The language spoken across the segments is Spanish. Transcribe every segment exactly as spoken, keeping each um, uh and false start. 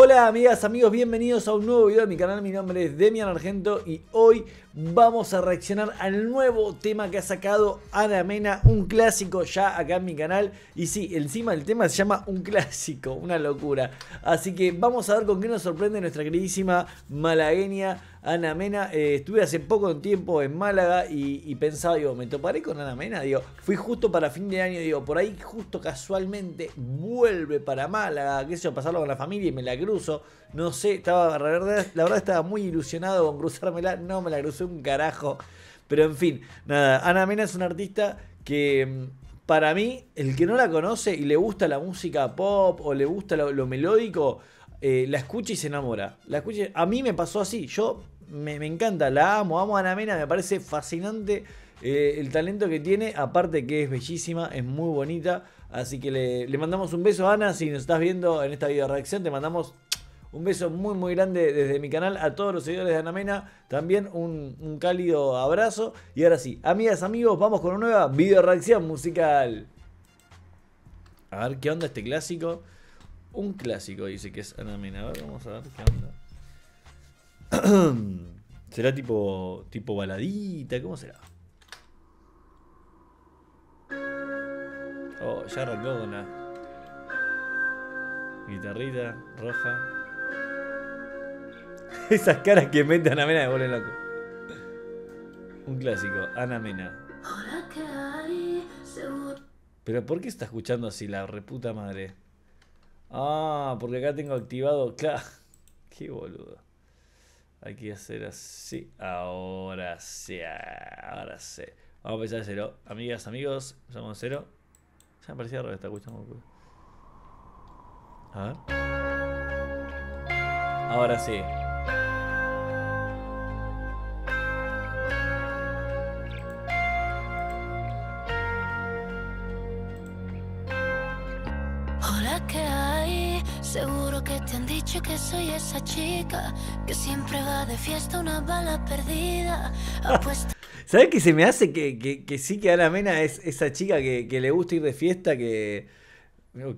Hola amigas, amigos, bienvenidos a un nuevo video de mi canal. Mi nombre es Demian Argento y hoy vamos a reaccionar al nuevo tema que ha sacado Ana Mena, un clásico ya acá en mi canal. Y sí, encima el tema se llama Un Clásico, una locura. Así que vamos a ver con qué nos sorprende nuestra queridísima malagueña Ana Mena. Eh, estuve hace poco en tiempo en Málaga y, y pensaba, digo, me toparé con Ana Mena, digo, fui justo para fin de año, digo, por ahí justo casualmente vuelve para Málaga, qué sé yo, pasarlo con la familia y me la cruzo, no sé, estaba, la verdad, la verdad estaba muy ilusionado con cruzármela, no me la crucé un carajo, pero en fin, nada, Ana Mena es una artista que... para mí, el que no la conoce y le gusta la música pop o le gusta lo, lo melódico, eh, la escucha y se enamora. La escucha y... a mí me pasó así. Yo me, me encanta, la amo, amo a Ana Mena, me parece fascinante eh, el talento que tiene. Aparte que es bellísima, es muy bonita. Así que le, le mandamos un beso a Ana. Si nos estás viendo en esta video reacción, te mandamos un beso muy muy grande desde mi canal a todos los seguidores de Ana Mena. También un, un cálido abrazo. Y ahora sí, amigas, amigos, vamos con una nueva video reacción musical. A ver qué onda este clásico. Un clásico dice que es Ana Mena. A ver, vamos a ver qué onda. ¿Será tipo, tipo baladita? ¿Cómo será? Oh, ya arrancó con la guitarrita roja. Esas caras que mete Ana Mena me vuelven loco. Un clásico, Ana Mena. Pero ¿por qué está escuchando así la reputa madre? Ah, porque acá tengo activado... claro. Qué boludo. Hay que hacer así. Ahora sí, ahora sí. Vamos a empezar de cero. Amigas, amigos, empezamos de cero. Ya me parecía raro que está escuchando. A ver. Ahora sí. Que hay, seguro que te han dicho que soy esa chica que siempre va de fiesta, una bala perdida. Apuesto... ¿Sabes qué se me hace? Que, que, que sí, que Ana Mena es esa chica que, que le gusta ir de fiesta, que...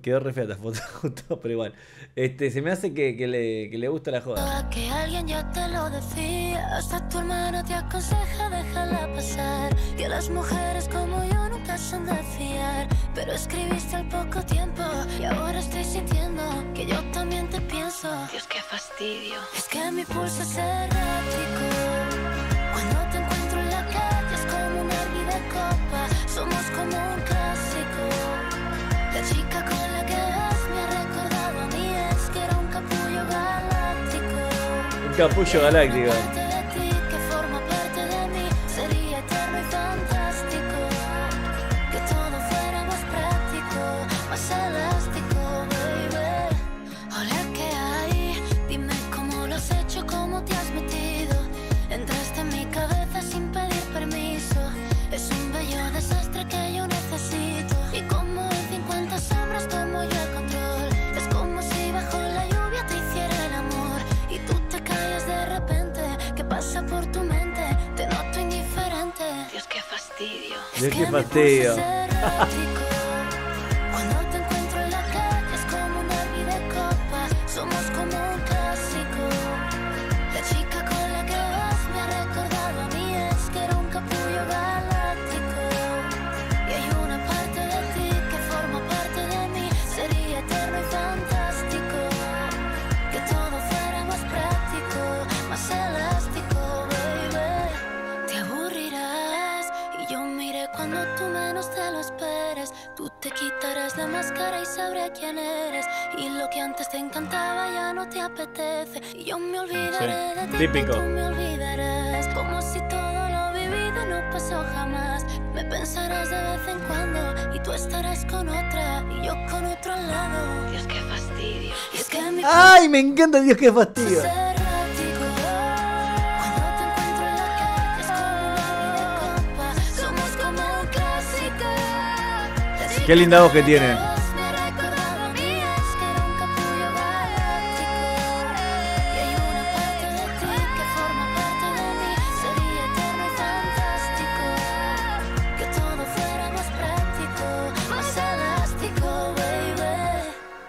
quedó re fea esta foto, pero igual. Este, se me hace que, que, le, que le gusta la joda. Que alguien ya te lo decía, hasta tu hermano te aconseja, déjala pasar. Que las mujeres como yo nunca son de fiar. Pero escribiste al poco tiempo y ahora estoy sintiendo que yo también te pienso. Dios, qué fastidio. Es que mi pulso es errático. Cuando te encuentro en la calle es como un arco de copa. Somos como un clásico. La chica con la que has me ha recordado a mí es que era un capullo galáctico. Un capullo galáctico. Es que fastidio. Cuando te encuentro en la calle es como un derbi de copa. Somos como un clásico. La chica con la que vas me ha recordado a mí es que era un capullo galáctico. Y hay una parte de ti que forma parte de mí. Sería eterno y fantástico que todo fuera más práctico, más elástico, baby. Te aburrirás y yo me iré cuando tú menos te lo esperes. Tú te quitarás la máscara y sabré quién eres. Y lo que antes te encantaba ya no te apetece. Y yo me olvidaré sí. de ti, típico. Tú me olvidarás. Como si todo lo vivido no pasó jamás. Me pensarás de vez en cuando y tú estarás con otra y yo con otro al lado. Dios, qué fastidio. Y es que mi... ¡ay, me encanta Dios, qué fastidio! Qué linda voz que tiene.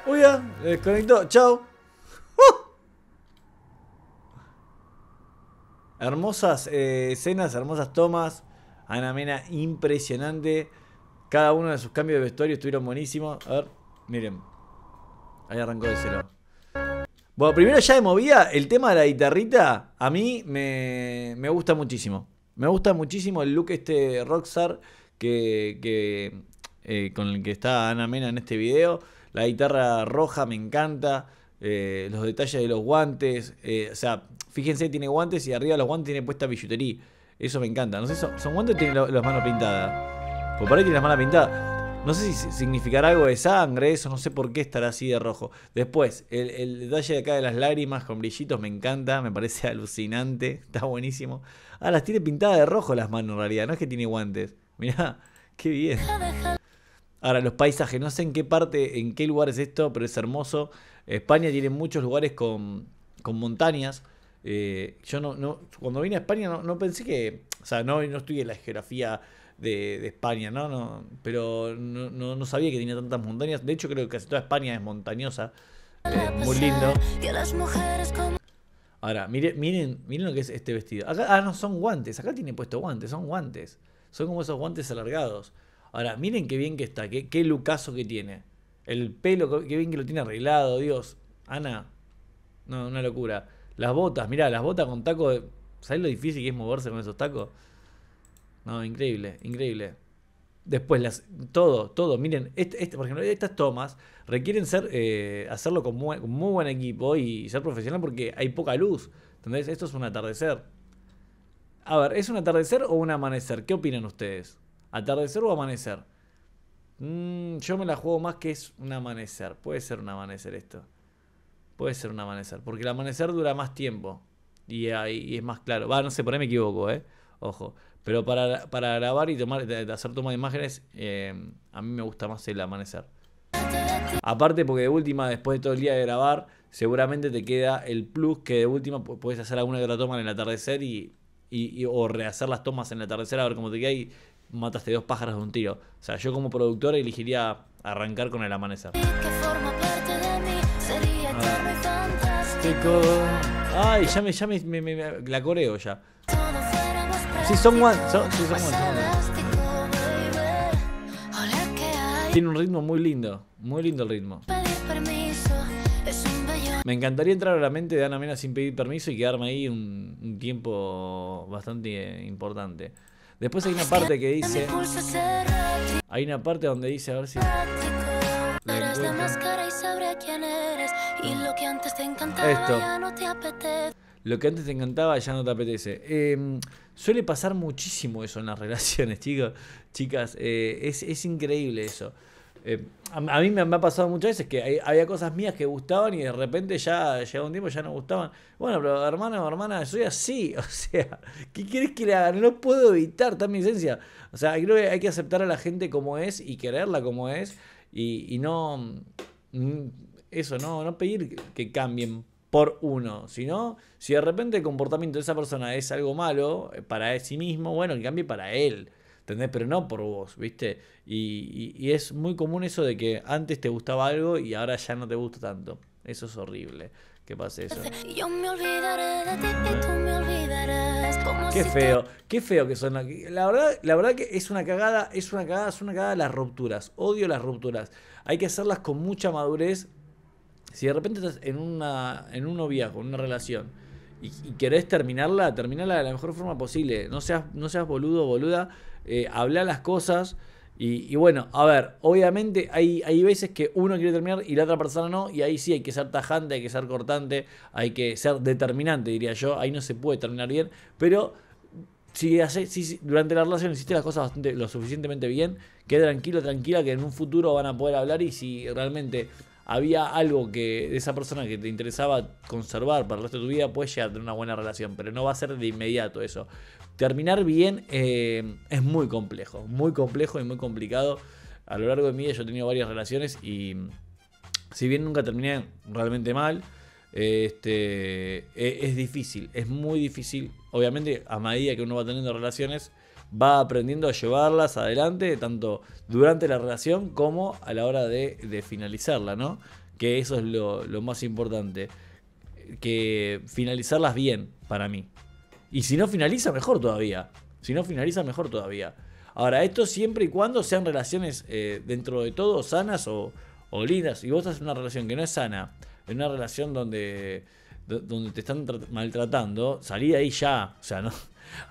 Uy, ya, desconectó. Chao. Hermosas eh, escenas, hermosas tomas. Ana Mena, impresionante. Cada uno de sus cambios de vestuario estuvieron buenísimos. A ver, miren. Ahí arrancó de cero. Bueno, primero ya de movida, el tema de la guitarrita a mí me, me gusta muchísimo. Me gusta muchísimo el look este rockstar que, que, eh, con el que está Ana Mena en este video. La guitarra roja me encanta. Eh, los detalles de los guantes. Eh, o sea, fíjense, tiene guantes y arriba de los guantes tiene puesta billutería. Eso me encanta. No sé, son, son guantes o tienen lo, las manos pintadas. Por ahí tiene las manos pintadas. No sé si significará algo de sangre, eso. No sé por qué estará así de rojo. Después, el, el detalle de acá de las lágrimas con brillitos me encanta. Me parece alucinante. Está buenísimo. Ah, las tiene pintadas de rojo las manos en realidad. No es que tiene guantes. Mirá, qué bien. Ahora, los paisajes, no sé en qué parte, en qué lugar es esto, pero es hermoso. España tiene muchos lugares con, con montañas. Eh, yo no, no, cuando vine a España no, no pensé que... O sea, no, no estudié la geografía de, de España, ¿no? no pero no, no, no sabía que tenía tantas montañas. De hecho, creo que casi toda España es montañosa. Eh, muy lindo. Ahora, miren, miren, miren lo que es este vestido. Acá, ah, no, son guantes. Acá tiene puesto guantes, son guantes. Son como esos guantes alargados. Ahora, miren qué bien que está, qué, qué lucazo que tiene. El pelo, qué bien que lo tiene arreglado, Dios. Ana, no, una locura. Las botas, mirá, las botas con tacos. De... ¿Sabés lo difícil que es moverse con esos tacos? No, increíble, increíble. Después, las todo, todo. Miren, este, este, por ejemplo, estas tomas requieren ser eh, hacerlo con muy, con muy buen equipo y ser profesional porque hay poca luz. ¿Entendés? Esto es un atardecer. A ver, ¿es un atardecer o un amanecer? ¿Qué opinan ustedes? ¿Atardecer o amanecer? Mm, yo me la juego más que es un amanecer. Puede ser un amanecer esto. Puede ser un amanecer. Porque el amanecer dura más tiempo. Y, y es más claro. Va, no sé, por ahí me equivoco, ¿eh? Ojo. Pero para, para grabar y tomar, hacer toma de imágenes, eh, a mí me gusta más el amanecer. Aparte porque de última, después de todo el día de grabar, seguramente te queda el plus que de última puedes hacer alguna que otra toma en el atardecer y, y, y, o rehacer las tomas en el atardecer a ver cómo te queda y... Mataste dos pájaros de un tiro. O sea, yo como productora elegiría arrancar con el amanecer. Ay, ya me, ya me, me, me, me la coreo ya. Sí, son guantes. Son, sí, son guantes. Tiene un ritmo muy lindo. Muy lindo el ritmo. Me encantaría entrar a la mente de Ana Mena sin pedir permiso y quedarme ahí un, un tiempo bastante importante. Después hay una parte que dice... Hay una parte donde dice, a ver si... Esto. Lo que antes te encantaba ya no te apetece. Eh, suele pasar muchísimo eso en las relaciones, chicos. Chicas, eh, es, es increíble eso. Eh, a, a mí me, me ha pasado muchas veces que hay, había cosas mías que gustaban y de repente ya llegaba un tiempo ya no gustaban. Bueno, pero hermano o hermana, soy así. O sea, ¿qué quieres que le haga? No lo puedo evitar, está en mi esencia. O sea, creo que hay que aceptar a la gente como es y quererla como es y, y no... Eso, no, no pedir que cambien por uno, sino si de repente el comportamiento de esa persona es algo malo para sí mismo, bueno, que cambie para él. ¿Entendés? Pero no por vos, ¿viste? Y, y, y es muy común eso de que antes te gustaba algo y ahora ya no te gusta tanto. Eso es horrible. ¿Qué pasa eso? Yo me olvidaré de ti y tú me olvidarás. Como qué si feo, te... qué feo que son. La verdad, la verdad que es una cagada, es una cagada, es una cagada las rupturas. Odio las rupturas. Hay que hacerlas con mucha madurez. Si de repente estás en una en un noviazgo, en una relación, y, y querés terminarla, terminala de la mejor forma posible. No seas, no seas boludo o boluda. Eh, hablar las cosas y, y bueno, a ver, obviamente hay, hay veces que uno quiere terminar y la otra persona no, y ahí sí hay que ser tajante, hay que ser cortante, hay que ser determinante, diría yo. Ahí no se puede terminar bien, pero si, hace, si durante la relación hiciste las cosas bastante, lo suficientemente bien, quede tranquilo, tranquila, que en un futuro van a poder hablar. Y si realmente había algo que de esa persona que te interesaba conservar para el resto de tu vida, puedes llegar a tener una buena relación, pero no va a ser de inmediato eso. Terminar bien eh, es muy complejo, muy complejo y muy complicado. A lo largo de mi vida yo he tenido varias relaciones y si bien nunca terminé realmente mal, eh, este, es, es difícil, es muy difícil. Obviamente a medida que uno va teniendo relaciones, va aprendiendo a llevarlas adelante, tanto durante la relación como a la hora de, de finalizarla, ¿no? Que eso es lo, lo más importante, que finalizarlas bien para mí. Y si no finaliza, mejor todavía. Si no finaliza, mejor todavía. Ahora, esto siempre y cuando sean relaciones eh, dentro de todo sanas o, o lindas. Y vos estás en una relación que no es sana, en una relación donde, donde te están maltratando, salí de ahí ya. O sea, no,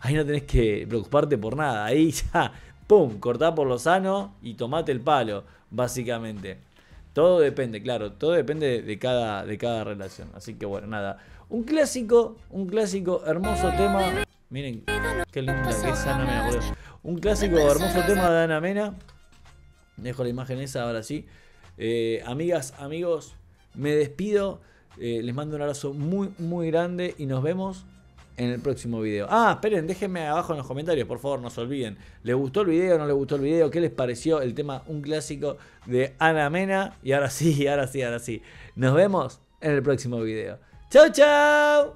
ahí no tenés que preocuparte por nada. Ahí ya, pum, cortá por lo sano y tomate el palo, básicamente. Todo depende, claro, todo depende de cada, de cada relación. Así que bueno, nada. Un clásico, un clásico, hermoso tema. Miren, qué linda que es Ana Mena, boludo. Un clásico, hermoso tema de Ana Mena. Dejo la imagen esa ahora sí. Eh, amigas, amigos, me despido. Eh, les mando un abrazo muy, muy grande y nos vemos en el próximo video. Ah, esperen, déjenme abajo en los comentarios, por favor, no se olviden. ¿Les gustó el video? ¿No les gustó el video? ¿Qué les pareció el tema Un Clásico de Ana Mena? Y ahora sí, ahora sí, ahora sí. Nos vemos en el próximo video. ¡Chao, chao!